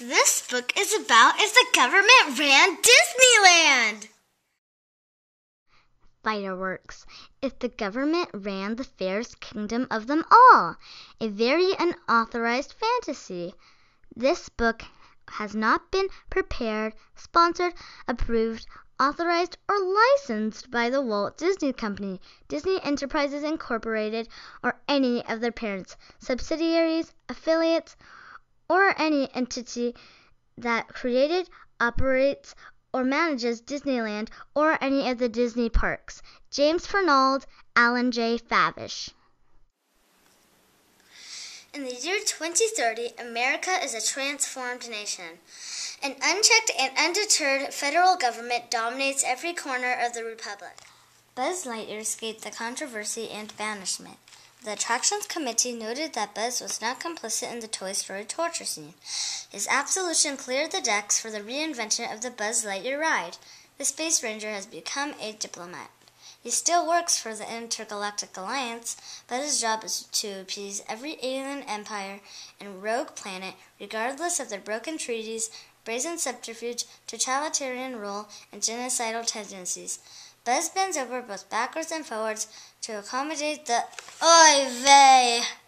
this book is about is the government-ran Disneyland. Fireworks. If the government ran the fairest kingdom of them all, a very unauthorized fantasy. This book has not been prepared, sponsored, approved, authorized, or licensed by the Walt Disney Company, Disney Enterprises Incorporated, or any of their parents, subsidiaries, affiliates, or any entity that created, operates, or manages Disneyland or any of the Disney parks. James Fernald, Alan J. Favish. In the year 2030, America is a transformed nation. An unchecked and undeterred federal government dominates every corner of the republic. Buzz Lightyear escaped the controversy and banishment. The Attractions Committee noted that Buzz was not complicit in the Toy Story torture scene. His absolution cleared the decks for the reinvention of the Buzz Lightyear ride. The Space Ranger has become a diplomat. He still works for the Intergalactic Alliance, but his job is to appease every alien empire and rogue planet, regardless of their broken treaties, brazen subterfuge, totalitarian rule, and genocidal tendencies. Buzz bends over both backwards and forwards to accommodate the Oy vey!